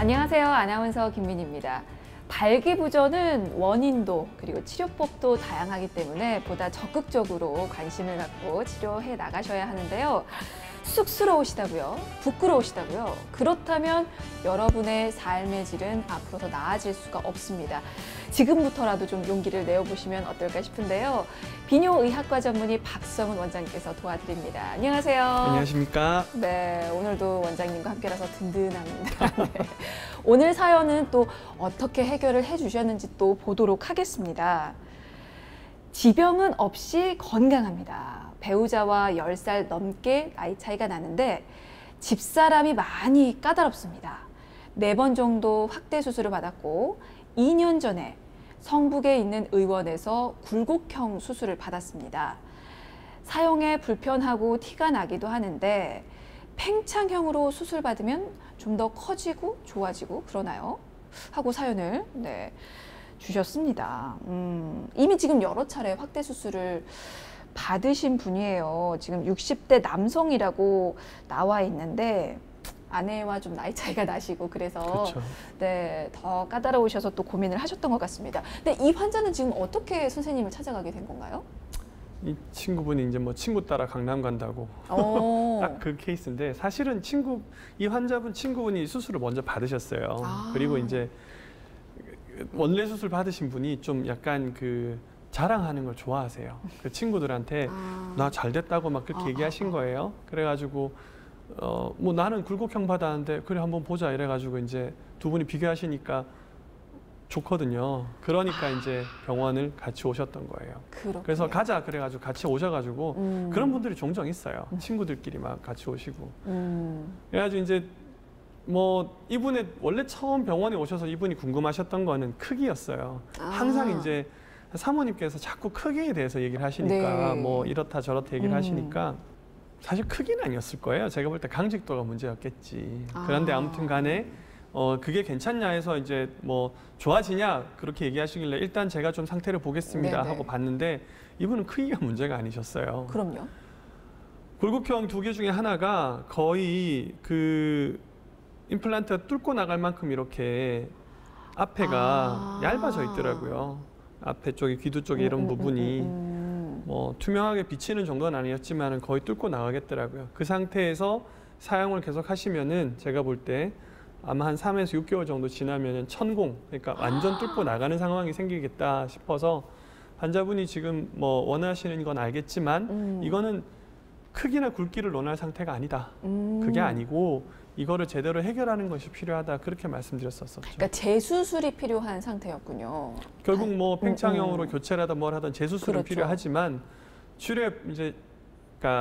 안녕하세요. 아나운서 김민희입니다. 발기부전은 원인도 그리고 치료법도 다양하기 때문에 보다 적극적으로 관심을 갖고 치료해 나가셔야 하는데요. 쑥스러우시다고요? 부끄러우시다고요? 그렇다면 여러분의 삶의 질은 앞으로 더 나아질 수가 없습니다. 지금부터라도 좀 용기를 내어보시면 어떨까 싶은데요. 비뇨의학과 전문의 박성훈 원장님께서 도와드립니다. 안녕하세요. 안녕하십니까. 네, 오늘도 원장님과 함께라서 든든합니다. 네. 오늘 사연은 또 어떻게 해결을 해주셨는지 또 보도록 하겠습니다. 지병은 없이 건강합니다. 배우자와 10살 넘게 나이 차이가 나는데 집사람이 많이 까다롭습니다. 4번 정도 확대 수술을 받았고 2년 전에 성북에 있는 의원에서 굴곡형 수술을 받았습니다. 사용에 불편하고 티가 나기도 하는데 팽창형으로 수술받으면 좀 더 커지고 좋아지고 그러나요? 하고 사연을 주셨습니다. 이미 지금 여러 차례 확대 수술을 받으신 분이에요. 지금 60대 남성이라고 나와 있는데 아내와 좀 나이 차이가 나시고 그래서 그렇죠. 네, 더 까다로우셔서 또 고민을 하셨던 것 같습니다. 근데 이 환자는 지금 어떻게 선생님을 찾아가게 된 건가요? 이 친구분이 이제 뭐 친구 따라 강남 간다고 딱 그 케이스인데 사실은 이 환자분 친구분이 수술을 먼저 받으셨어요. 그리고 이제 원래 수술 받으신 분이 좀 약간 자랑하는 걸 좋아하세요. 그 친구들한테 나 잘됐다고 막 그렇게 얘기하신 거예요. 그래가지고 뭐 나는 굴곡형 받았는데 그래 한번 보자 이래가지고 이제 두 분이 비교하시니까 좋거든요. 그러니까 이제 병원을 같이 오셨던 거예요. 그렇군요. 그래서 가자 그래가지고 같이 오셔가지고 그런 분들이 종종 있어요. 친구들끼리 막 같이 오시고 그래가지고 이제 뭐 이분의 원래 처음 병원에 오셔서 이분이 궁금하셨던 거는 크기였어요. 항상 이제 사모님께서 자꾸 크기에 대해서 얘기를 하시니까 뭐 이렇다 저렇다 얘기를 하시니까 사실 크기는 아니었을 거예요. 제가 볼 때 강직도가 문제였겠지. 그런데 아무튼 간에 그게 괜찮냐 해서 이제 뭐 좋아지냐 그렇게 얘기하시길래 일단 제가 좀 상태를 보겠습니다 하고 봤는데 이분은 크기가 문제가 아니셨어요. 그럼요. 굴곡형 2개 중에 하나가 거의 그 임플란트가 뚫고 나갈 만큼 이렇게 앞에가 얇아져 있더라고요. 앞에 쪽에 귀두 쪽에 이런 부분이 뭐 투명하게 비치는 정도는 아니었지만 거의 뚫고 나가겠더라고요. 그 상태에서 사용을 계속 하시면은 제가 볼 때 아마 한 3에서 6개월 정도 지나면은 천공, 그러니까 완전 뚫고 나가는 상황이 생기겠다 싶어서 환자분이 지금 뭐 원하시는 건 알겠지만 이거는 크기나 굵기를 논할 상태가 아니다. 그게 아니고 이거를 제대로 해결하는 것이 필요하다 그렇게 말씀드렸었죠. 그러니까 재수술이 필요한 상태였군요. 결국 뭐 팽창형으로 교체라든 뭘 하든 재수술은 그렇죠. 필요하지만 치료의 이제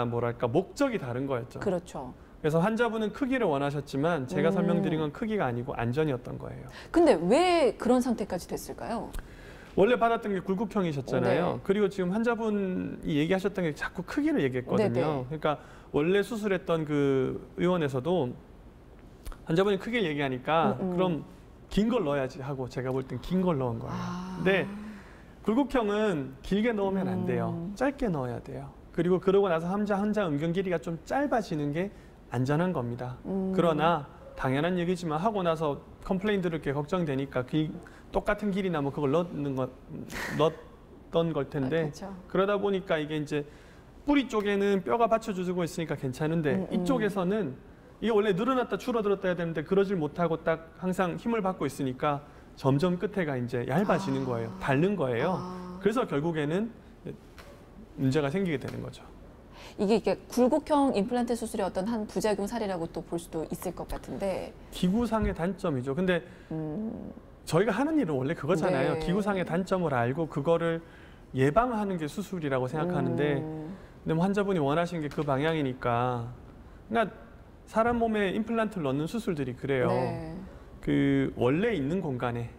뭐랄까 목적이 다른 거였죠. 그렇죠. 그래서 환자분은 크기를 원하셨지만 제가 설명드린 건 크기가 아니고 안전이었던 거예요. 근데 왜 그런 상태까지 됐을까요? 원래 받았던 게 굴곡형이셨잖아요. 그리고 지금 환자분이 얘기하셨던 게 자꾸 크기를 얘기했거든요. 그러니까 원래 수술했던 그 의원에서도 환자분이 크게 얘기하니까 그럼 긴 걸 넣어야지 하고 제가 볼 땐 긴 걸 넣은 거예요. 근데 굴곡형은 길게 넣으면 안 돼요. 짧게 넣어야 돼요. 그리고 그러고 나서 한자 음경 길이가 좀 짧아지는 게 안전한 겁니다. 그러나 당연한 얘기지만 하고 나서 컴플레인 들을 게 걱정되니까 똑같은 길이나 뭐 그걸 넣었던 걸 텐데 그렇죠. 그러다 보니까 이게 이제 뿌리 쪽에는 뼈가 받쳐주고 있으니까 괜찮은데 이쪽에서는 이게 원래 늘어났다 줄어들었다 해야 되는데 그러질 못하고 딱 항상 힘을 받고 있으니까 점점 끝에가 이제 얇아지는 거예요. 닳는 거예요. 그래서 결국에는 문제가 생기게 되는 거죠. 이게 굴곡형 임플란트 수술의 어떤 한 부작용 사례라고 또 볼 수도 있을 것 같은데 기구상의 단점이죠. 근데 저희가 하는 일은 원래 그거잖아요. 기구상의 단점을 알고 그거를 예방하는 게 수술이라고 생각하는데 근데 뭐 환자분이 원하신 게 그 방향이니까 그러니까 사람 몸에 임플란트를 넣는 수술들이 그래요. 그 원래 있는 공간에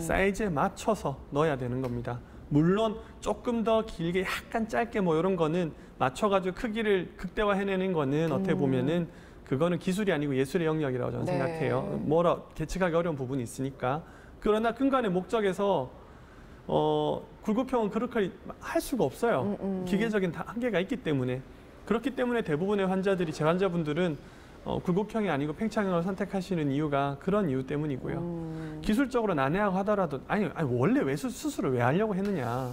사이즈에 맞춰서 넣어야 되는 겁니다. 물론 조금 더 길게 약간 짧게 뭐 이런 거는 맞춰가지고 크기를 극대화해내는 거는 어떻게 보면은 그거는 기술이 아니고 예술의 영역이라고 저는 생각해요. 뭐라 계측하기 어려운 부분이 있으니까. 그러나 근간의 목적에서 굴곡형은 그렇게 할 수가 없어요. 기계적인 한계가 있기 때문에. 그렇기 때문에 대부분의 환자들이 제 환자분들은 굴곡형이 아니고 팽창형을 선택하시는 이유가 그런 이유 때문이고요. 기술적으로 난해하더라도 아니 원래 왜 수술을 왜 하려고 했느냐.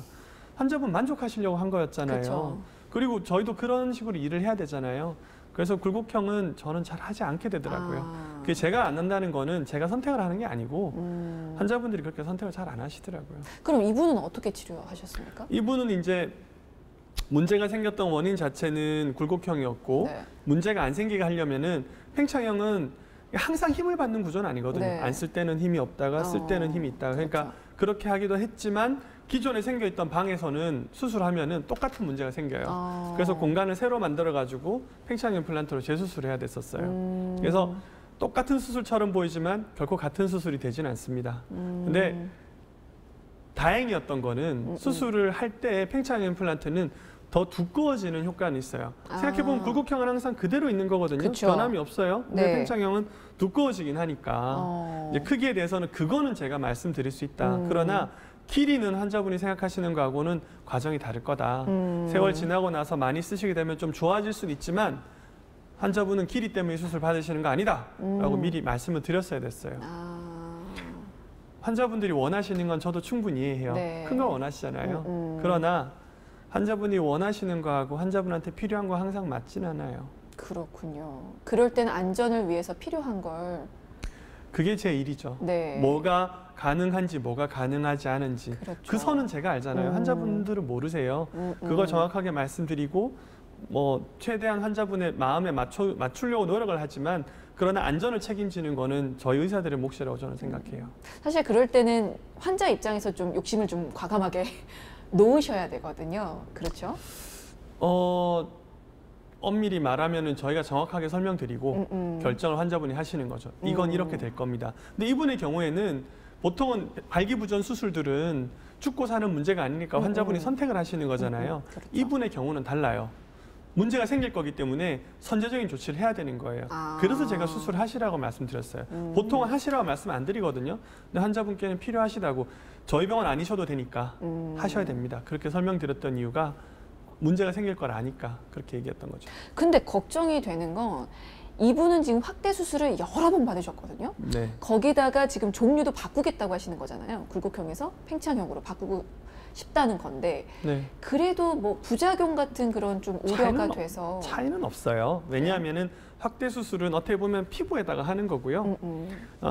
환자분 만족하시려고 한 거였잖아요. 그쵸. 그리고 저희도 그런 식으로 일을 해야 되잖아요. 그래서 굴곡형은 저는 잘 하지 않게 되더라고요. 그게 제가 안 한다는 거는 제가 선택을 하는 게 아니고 환자분들이 그렇게 선택을 잘 안 하시더라고요. 그럼 이분은 어떻게 치료하셨습니까? 이분은 이제 문제가 생겼던 원인 자체는 굴곡형이었고 네. 문제가 안 생기게 하려면은 팽창형은 항상 힘을 받는 구조는 아니거든요. 네. 안 쓸 때는 힘이 없다가 쓸 때는 힘이 있다가 그러니까 그렇죠. 그렇게 하기도 했지만 기존에 생겨있던 방에서는 수술하면은 똑같은 문제가 생겨요. 그래서 공간을 새로 만들어가지고 팽창형 임플란트로 재수술해야 됐었어요. 그래서 똑같은 수술처럼 보이지만 결코 같은 수술이 되진 않습니다. 근데 다행이었던 거는 수술을 할 때 팽창형 임플란트는 더 두꺼워지는 효과는 있어요. 생각해보면 굴곡형은 항상 그대로 있는 거거든요. 그쵸. 변함이 없어요. 근데 네. 팽창형은 두꺼워지긴 하니까 이제 크기에 대해서는 그거는 제가 말씀드릴 수 있다. 그러나 길이는 환자분이 생각하시는 거하고는 과정이 다를 거다. 세월 지나고 나서 많이 쓰시게 되면 좀 좋아질 수는 있지만 환자분은 길이 때문에 수술 받으시는 거 아니다 라고 미리 말씀을 드렸어야 됐어요. 환자분들이 원하시는 건 저도 충분히 이해해요. 네. 큰 걸 원하시잖아요. 그러나 환자분이 원하시는 거하고 환자분한테 필요한 거 항상 맞진 않아요. 그렇군요. 그럴 때는 안전을 위해서 필요한 걸. 그게 제 일이죠. 네. 뭐가 가능한지 뭐가 가능하지 않은지. 그렇죠. 그 선은 제가 알잖아요. 환자분들은 모르세요. 그걸 정확하게 말씀드리고 뭐 최대한 환자분의 마음에 맞추려고 노력을 하지만 그러나 안전을 책임지는 거는 저희 의사들의 몫이라고 저는 생각해요. 사실 그럴 때는 환자 입장에서 좀 욕심을 좀 과감하게 놓으셔야 되거든요. 그렇죠? 엄밀히 말하면은 저희가 정확하게 설명드리고 결정을 환자분이 하시는 거죠. 이건 이렇게 될 겁니다. 근데 이분의 경우에는 보통은 발기부전 수술들은 죽고 사는 문제가 아니니까 환자분이 선택을 하시는 거잖아요. 그렇죠. 이분의 경우는 달라요. 문제가 생길 거기 때문에 선제적인 조치를 해야 되는 거예요. 그래서 제가 수술하시라고 말씀드렸어요. 보통은 하시라고 말씀 안 드리거든요. 근데 환자분께는 필요하시다고 저희 병원 아니셔도 되니까 하셔야 됩니다. 그렇게 설명드렸던 이유가 문제가 생길 걸 아니까 그렇게 얘기했던 거죠. 근데 걱정이 되는 건 이분은 지금 확대 수술을 여러 번 받으셨거든요. 네. 거기다가 지금 종류도 바꾸겠다고 하시는 거잖아요. 굴곡형에서 팽창형으로 바꾸고 싶다는 건데 네. 그래도 뭐 부작용 같은 그런 좀 우려가 돼서 차이는 없어요. 왜냐하면은 확대 수술은 어떻게 보면 피부에다가 하는 거고요.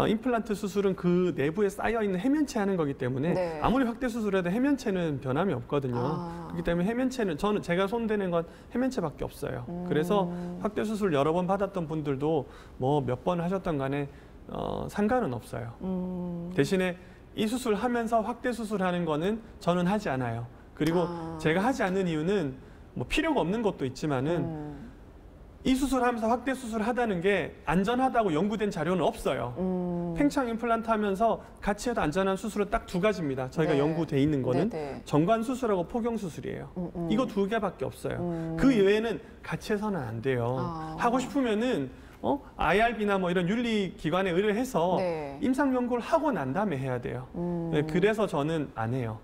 임플란트 수술은 그 내부에 쌓여 있는 해면체 하는 거기 때문에 네. 아무리 확대 수술해도 해면체는 변함이 없거든요. 그렇기 때문에 해면체는 제가 손대는 건 해면체밖에 없어요. 그래서 확대 수술 여러 번 받았던 분들도 뭐 몇 번 하셨던 간에 상관은 없어요. 대신에 이 수술하면서 확대 수술하는 거는 저는 하지 않아요. 그리고 제가 하지 않는 이유는 뭐 필요가 없는 것도 있지만은 이 수술하면서 확대 수술하다는 게 안전하다고 연구된 자료는 없어요. 팽창 임플란트 하면서 같이 해도 안전한 수술은 딱 두 가지입니다. 저희가 네. 연구돼 있는 거는 정관 수술하고 포경 수술이에요. 이거 두 개밖에 없어요. 그 외에는 같이 해서는 안 돼요. 하고 싶으면은 IRB나 뭐 이런 윤리기관에 의뢰해서 네. 임상 연구를 하고 난 다음에 해야 돼요. 네, 그래서 저는 안 해요.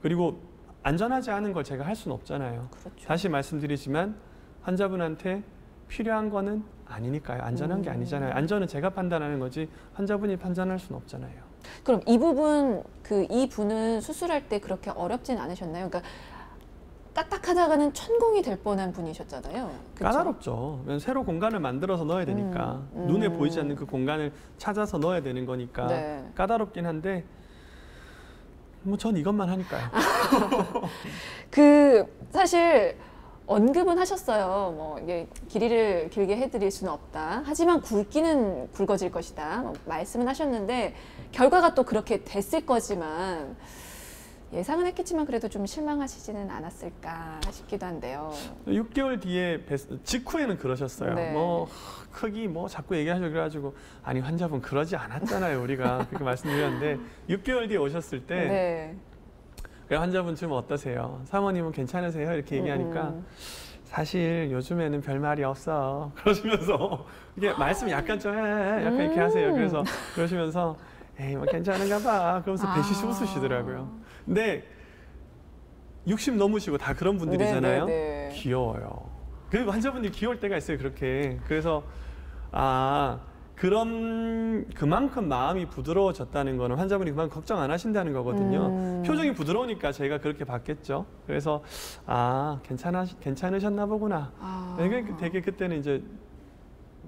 그리고 안전하지 않은 걸 제가 할 수는 없잖아요. 그렇죠. 다시 말씀드리지만 환자분한테 필요한 거는 아니니까요. 안전한 게 아니잖아요. 안전은 제가 판단하는 거지 환자분이 판단할 수는 없잖아요. 그럼 이 부분, 이분은 수술할 때 그렇게 어렵진 않으셨나요? 그러니까 딱딱하다가는 천공이 될 뻔한 분이셨잖아요. 그쵸? 까다롭죠. 새로 공간을 만들어서 넣어야 되니까. 눈에 보이지 않는 그 공간을 찾아서 넣어야 되는 거니까 네. 까다롭긴 한데 뭐 전 이것만 하니까요. 사실 언급은 하셨어요. 뭐 이게 길이를 길게 해드릴 수는 없다. 하지만 굵기는 굵어질 것이다. 뭐 말씀은 하셨는데 결과가 또 그렇게 됐을 거지만 예상은 했겠지만 그래도 좀 실망하시지는 않았을까 싶기도 한데요. 6개월 뒤에 직후에는 그러셨어요. 네. 뭐 크기 뭐 자꾸 얘기하셔 그래가지고 아니 환자분 그러지 않았잖아요 우리가 그렇게 말씀드렸는데 6개월 뒤에 오셨을 때 네. 그래, 환자분 지금 어떠세요? 사모님은 괜찮으세요? 이렇게 얘기하니까 사실 요즘에는 별 말이 없어 그러시면서 이게 말씀 약간 좀 약간 이렇게 하세요. 그래서 그러시면서 에이 뭐 괜찮은가 봐 그러면서 배시시 웃으시더라고요. 근데 60 넘으시고 다 그런 분들이잖아요. 네네네. 귀여워요. 그리고 환자분들이 귀여울 때가 있어요. 그렇게. 그래서 아, 그만큼 마음이 부드러워졌다는 거는 환자분이 그만큼 걱정 안 하신다는 거거든요. 표정이 부드러우니까 제가 그렇게 봤겠죠. 그래서 아, 괜찮으셨나 보구나. 아. 되게 그때는 이제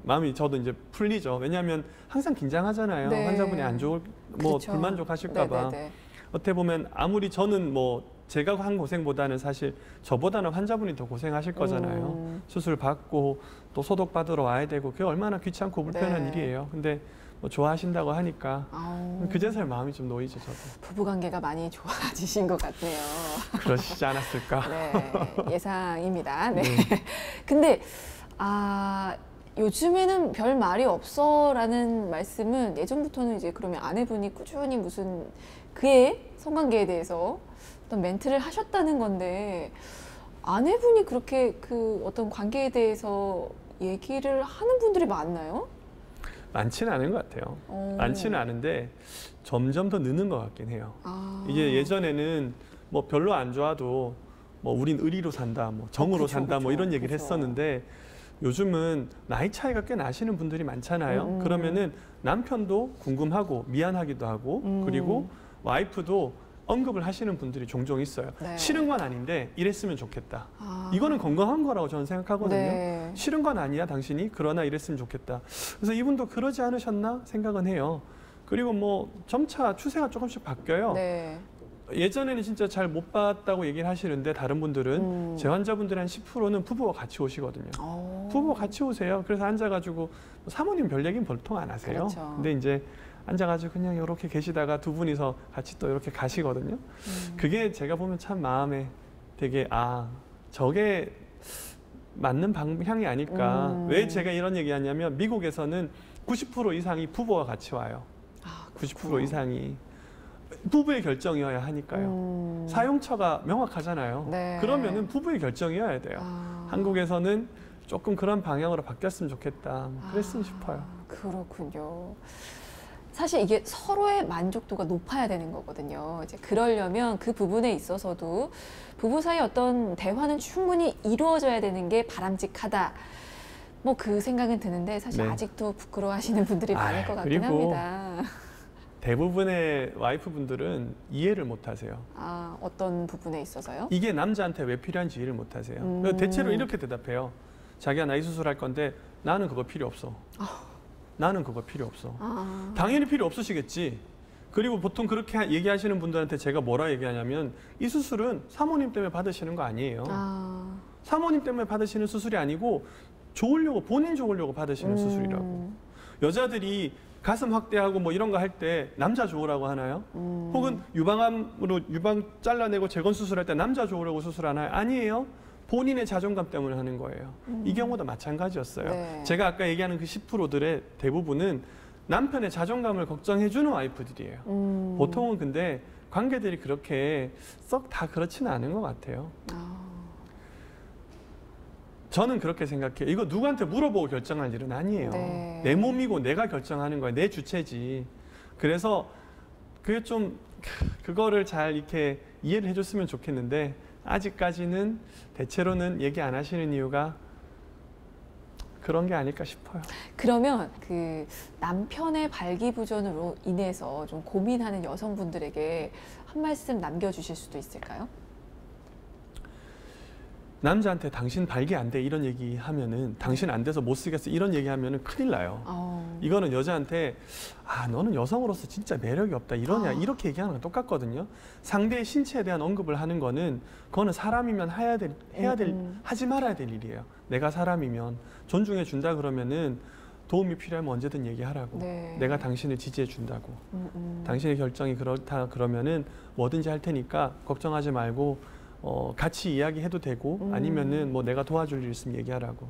마음이 저도 이제 풀리죠. 왜냐하면 항상 긴장하잖아요. 네. 환자분이 안 좋을, 그렇죠. 불만족하실까 봐. 어떻게 보면 아무리 저는 뭐 제가 한 고생보다는 사실 저보다는 환자분이 더 고생하실 거잖아요. 수술 받고 또 소독 받으러 와야 되고 그게 얼마나 귀찮고 불편한 일이에요. 근데 뭐 좋아하신다고 하니까 그제서야 마음이 좀 놓이죠, 저도. 부부관계가 많이 좋아지신 것 같네요. 그러시지 않았을까. 네, 예상입니다. 네. 근데 아, 요즘에는 별 말이 없어라는 말씀은 예전부터는 이제 그러면 아내분이 꾸준히 무슨 그의 성관계에 대해서 어떤 멘트를 하셨다는 건데, 아내분이 그렇게 그 어떤 관계에 대해서 얘기를 하는 분들이 많나요? 많지는 않은 것 같아요. 많지는 않은데 점점 더 느는 것 같긴 해요. 아. 이게 예전에는 뭐 별로 안 좋아도 뭐 우린 의리로 산다, 뭐 정으로 산다, 뭐 이런 얘기를 했었는데 요즘은 나이 차이가 꽤 나시는 분들이 많잖아요. 그러면은 남편도 궁금하고 미안하기도 하고 그리고 와이프도 언급을 하시는 분들이 종종 있어요. 네. 싫은 건 아닌데 이랬으면 좋겠다. 아. 이거는 건강한 거라고 저는 생각하거든요. 네. 싫은 건 아니야 당신이. 그러나 이랬으면 좋겠다. 그래서 이분도 그러지 않으셨나 생각은 해요. 그리고 뭐 점차 추세가 조금씩 바뀌어요. 네. 예전에는 진짜 잘 못 봤다고 얘기를 하시는데 다른 분들은 제 환자분들의 한 10%는 부부와 같이 오시거든요. 부부와 같이 오세요. 그래서 앉아가지고 사모님 별 얘기는 보통 안 하세요. 그렇죠. 근데 이제 앉아가지고 그냥 이렇게 계시다가 두 분이서 같이 또 이렇게 가시거든요. 그게 제가 보면 참 마음에 되게 아, 저게 맞는 방향이 아닐까. 왜 제가 이런 얘기하냐면 미국에서는 90% 이상이 부부와 같이 와요. 아, 90% 이상이. 부부의 결정이어야 하니까요. 사용처가 명확하잖아요. 네. 그러면은 부부의 결정이어야 돼요. 아. 한국에서는 조금 그런 방향으로 바뀌었으면 좋겠다. 그랬으면 싶어요. 그렇군요. 사실 이게 서로의 만족도가 높아야 되는 거거든요. 이제 그러려면 그 부분에 있어서도 부부 사이 어떤 대화는 충분히 이루어져야 되는 게 바람직하다. 뭐 그 생각은 드는데 사실 네. 아직도 부끄러워하시는 분들이 많을 것 같긴 합니다. 대부분의 와이프분들은 이해를 못하세요. 아, 어떤 부분에 있어서요? 이게 남자한테 왜 필요한지 이해를 못하세요. 대체로 이렇게 대답해요. 자기야, 나 이 수술할 건데 나는 그거 필요 없어. 나는 그거 필요 없어. 당연히 필요 없으시겠지. 그리고 보통 그렇게 얘기하시는 분들한테 제가 뭐라 얘기하냐면 이 수술은 사모님 때문에 받으시는 거 아니에요. 사모님 때문에 받으시는 수술이 아니고 좋으려고, 본인 좋으려고 받으시는 수술이라고. 여자들이 가슴 확대하고 뭐 이런 거 할 때 남자 좋으라고 하나요? 혹은 유방암으로 유방 잘라내고 재건 수술할 때 남자 좋으라고 수술하나요? 아니에요. 본인의 자존감 때문에 하는 거예요. 이 경우도 마찬가지였어요. 네. 제가 아까 얘기하는 그 10%들의 대부분은 남편의 자존감을 걱정해주는 와이프들이에요. 보통은 근데 관계들이 그렇게 썩 다 그렇지는 않은 것 같아요. 저는 그렇게 생각해요. 이거 누구한테 물어보고 결정할 일은 아니에요. 네. 내 몸이고 내가 결정하는 거야. 내 주체지. 그래서 그게 좀 그거를 잘 이렇게 이해를 해줬으면 좋겠는데 아직까지는 대체로는 얘기 안 하시는 이유가 그런 게 아닐까 싶어요. 그러면 그 남편의 발기부전으로 인해서 좀 고민하는 여성분들에게 한 말씀 남겨주실 수도 있을까요? 남자한테 당신 발기 안 돼 이런 얘기 하면은 당신 안 돼서 못 쓰겠어 이런 얘기 하면은 큰일 나요. 이거는 여자한테 아, 너는 여성으로서 진짜 매력이 없다 이러냐 이렇게 얘기하는 건 똑같거든요. 상대의 신체에 대한 언급을 하는 거는 그거는 사람이면 하지 말아야 될 일이에요. 내가 사람이면 존중해 준다 그러면은 도움이 필요하면 언제든 얘기하라고. 네. 내가 당신을 지지해 준다고. 당신의 결정이 그렇다 그러면은 뭐든지 할 테니까 걱정하지 말고 같이 이야기해도 되고 아니면은 뭐 내가 도와줄 일 있으면 얘기하라고.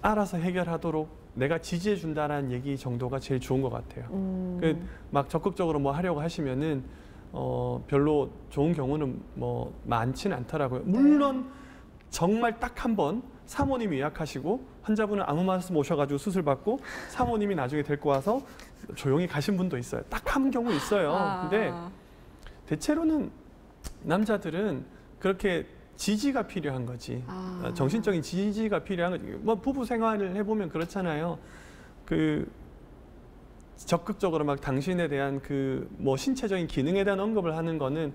알아서 해결하도록 내가 지지해 준다라는 얘기 정도가 제일 좋은 것 같아요. 그 막 적극적으로 뭐 하려고 하시면은 별로 좋은 경우는 뭐 많지는 않더라고요. 물론 정말 딱 한 번 사모님이 예약하시고 환자분은 아무 말씀 오셔가지고 수술 받고 사모님이 나중에 데리고 와서 조용히 가신 분도 있어요. 딱 한 경우 있어요. 근데 대체로는 남자들은 그렇게 지지가 필요한 거지. 정신적인 지지가 필요한 거지. 뭐 부부 생활을 해보면 그렇잖아요. 그 적극적으로 막 당신에 대한 그 뭐 신체적인 기능에 대한 언급을 하는 거는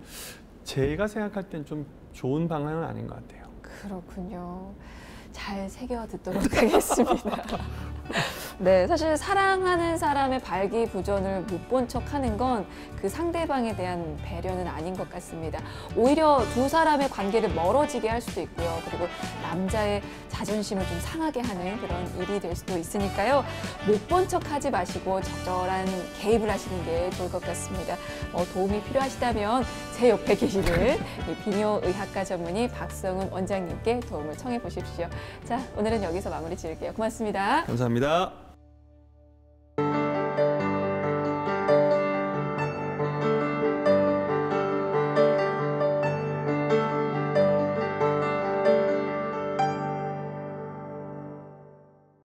제가 생각할 땐 좀 좋은 방향은 아닌 것 같아요. 그렇군요. 잘 새겨 듣도록 하겠습니다. 네, 사실 사랑하는 사람의 발기부전을 못 본 척 하는 건 그 상대방에 대한 배려는 아닌 것 같습니다. 오히려 두 사람의 관계를 멀어지게 할 수도 있고요. 그리고 남자의 자존심을 좀 상하게 하는 그런 일이 될 수도 있으니까요. 못 본 척 하지 마시고 적절한 개입을 하시는 게 좋을 것 같습니다. 도움이 필요하시다면 제 옆에 계시는 비뇨의학과 전문의 박성훈 원장님께 도움을 청해 보십시오. 자, 오늘은 여기서 마무리 지을게요. 고맙습니다. 감사합니다.